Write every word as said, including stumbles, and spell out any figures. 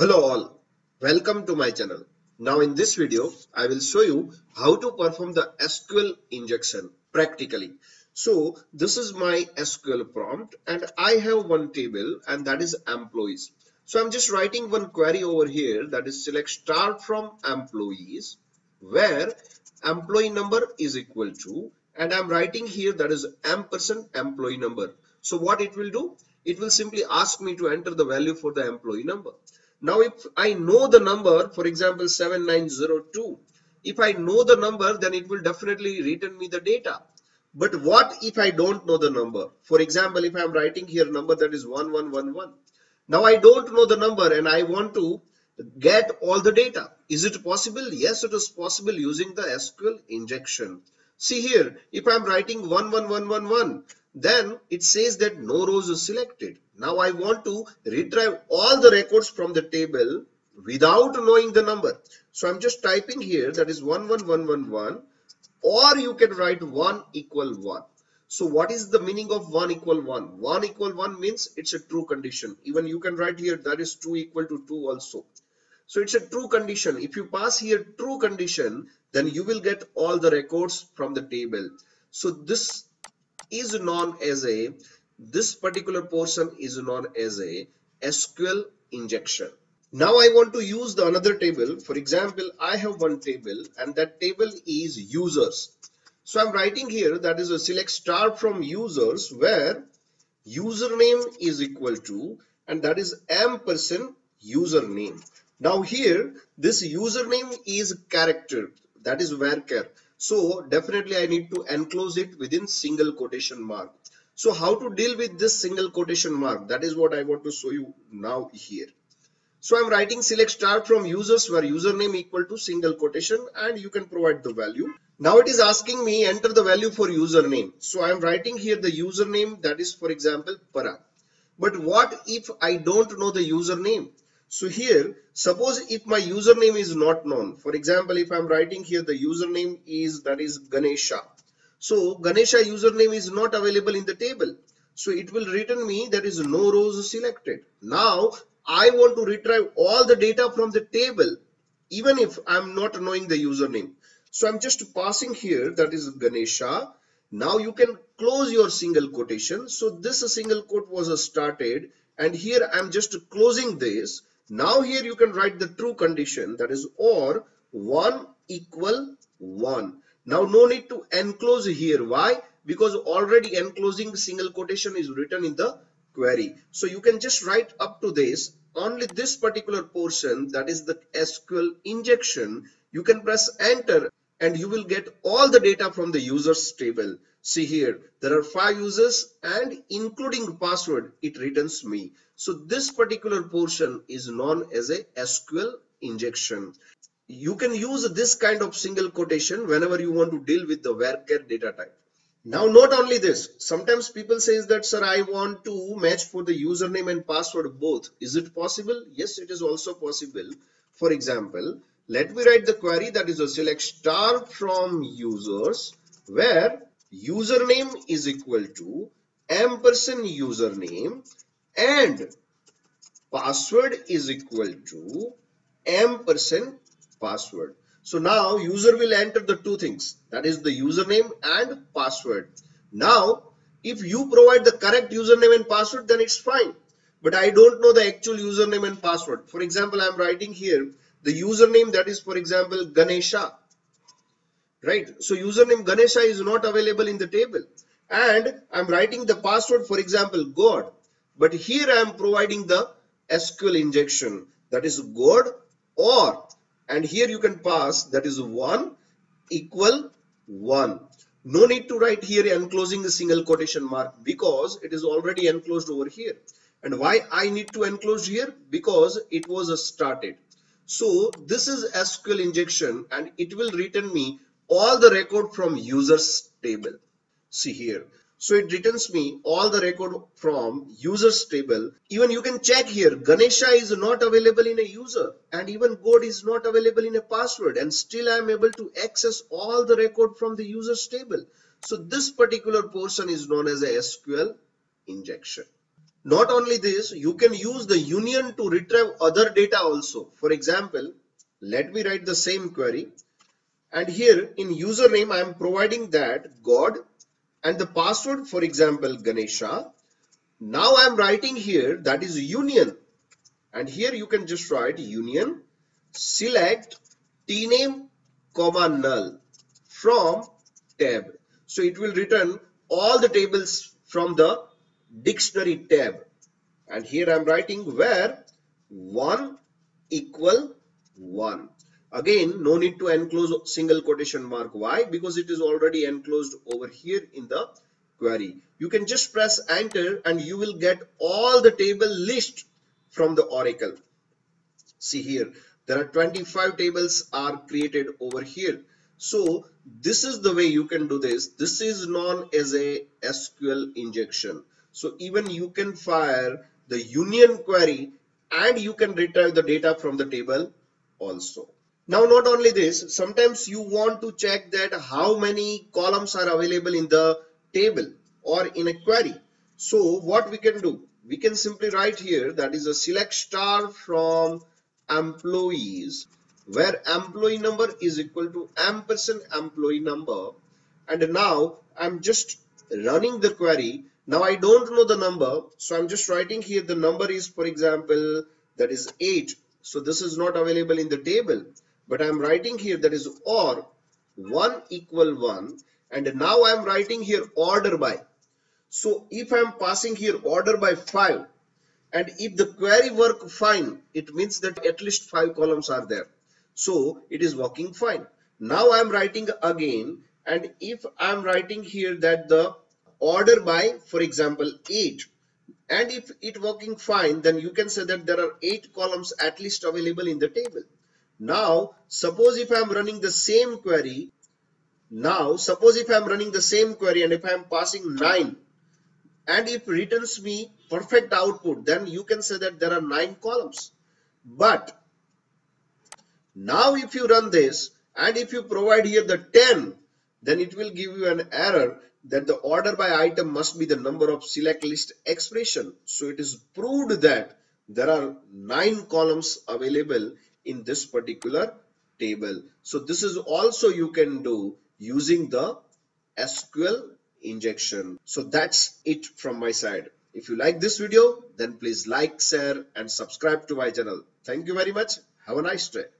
Hello all, welcome to my channel. Now in this video, I will show you how to perform the S Q L injection practically. So this is my S Q L prompt and I have one table and that is employees. So I'm just writing one query over here, that is select start from employees where employee number is equal to, and I'm writing here that is ampersand employee number. So what it will do? It will simply ask me to enter the value for the employee number. Now, if I know the number, for example, seven nine zero two, if I know the number, then it will definitely return me the data. But what if I don't know the number? For example, if I'm writing here number that is one one one one. Now, I don't know the number and I want to get all the data. Is it possible? Yes, it is possible using the S Q L injection. See here, if I'm writing one one one one one, then it says that no rows is selected. Now I want to retrieve all the records from the table without knowing the number. So I'm just typing here that is one one one one one, or you can write one equal one. So what is the meaning of one equal one? one equal one means it's a true condition. Even you can write here that is two equal to two also. So it's a true condition. If you pass here true condition, then you will get all the records from the table. So this is known as a This particular portion is known as a S Q L injection. Now I want to use the another table. For example, I have one table and that table is users. So I'm writing here that is a select star from users where username is equal to, and that is ampersand username. Now here this username is character, that is varchar. So definitely I need to enclose it within single quotation mark. So how to deal with this single quotation mark? That is what I want to show you now here. So I'm writing select start from users where username equal to single quotation, and you can provide the value. Now it is asking me enter the value for username. So I'm writing here the username that is, for example, Parag. But what if I don't know the username? So here, suppose if my username is not known, for example, if I'm writing here the username is that is Ganesha. So Ganesha username is not available in the table. So it will return me there is no rows selected. Now I want to retrieve all the data from the table, even if I'm not knowing the username. So I'm just passing here that is Ganesha. Now you can close your single quotation. So this single quote was started, and here I'm just closing this. Now here you can write the true condition, that is or one equal one. Now no need to enclose here. Why? Because already enclosing single quotation is written in the query. So you can just write up to this, only this particular portion, that is the S Q L injection. You can press enter and you will get all the data from the users table. See here, there are five users and including password, it returns me. So this particular portion is known as a S Q L injection. You can use this kind of single quotation whenever you want to deal with the varchar data type. Now, not only this, sometimes people says that, sir, I want to match for the username and password both. Is it possible? Yes, it is also possible. For example, let me write the query that is a select star from users where username is equal to ampersand username and password is equal to ampersand password. So now user will enter the two things, that is the username and password. Now if you provide the correct username and password, then it's fine. But I don't know the actual username and password. For example, I'm writing here the username that is, for example, Ganesha, right? So username Ganesha is not available in the table, and I'm writing the password, for example, God. But here I'm providing the S Q L injection, that is God or. And here you can pass that is one equal one. No need to write here enclosing the single quotation mark because it is already enclosed over here. And why I need to enclose here? Because it was started. So this is S Q L injection and it will return me all the record from users table. See here. So it returns me all the record from users table. Even you can check here, Ganesha is not available in a user and even God is not available in a password, and still I am able to access all the record from the users table. So this particular portion is known as a S Q L injection. Not only this, you can use the union to retrieve other data also. For example, let me write the same query. And here in username, I am providing that God and the password, for example, Ganesha. Now I am writing here that is union. And here you can just write union select tname comma null from tab. So it will return all the tables from the dictionary tab. And here I am writing where one equal one. Again, no need to enclose single quotation mark. Why? Because it is already enclosed over here in the query. You can just press enter and you will get all the table list from the Oracle. See here, there are twenty-five tables are created over here. So this is the way you can do this. This is known as a S Q L injection. So even you can fire the union query and you can retrieve the data from the table also. Now, not only this, sometimes you want to check that how many columns are available in the table or in a query. So what we can do, we can simply write here that is a select star from employees, where employee number is equal to ampersand employee number. And now I'm just running the query. Now I don't know the number, so I'm just writing here the number is, for example, that is eight. So this is not available in the table, but I'm writing here that is or one equal one. And now I'm writing here order by. So if I'm passing here order by five, and if the query work fine, it means that at least five columns are there. So it is working fine. Now I'm writing again. And if I'm writing here that the order by, for example, eight, and if it working fine, then you can say that there are eight columns at least available in the table. Now, suppose if I'm running the same query, now suppose if I'm running the same query and if I'm passing nine, and if returns me perfect output, then you can say that there are nine columns. But now if you run this and if you provide here the ten, then it will give you an error that the order by item must be the number of select list expression. So it is proved that there are nine columns available in this particular table. So this is also you can do using the S Q L injection. So that's it from my side. If you like this video, then please like, share and subscribe to my channel. Thank you very much. Have a nice day.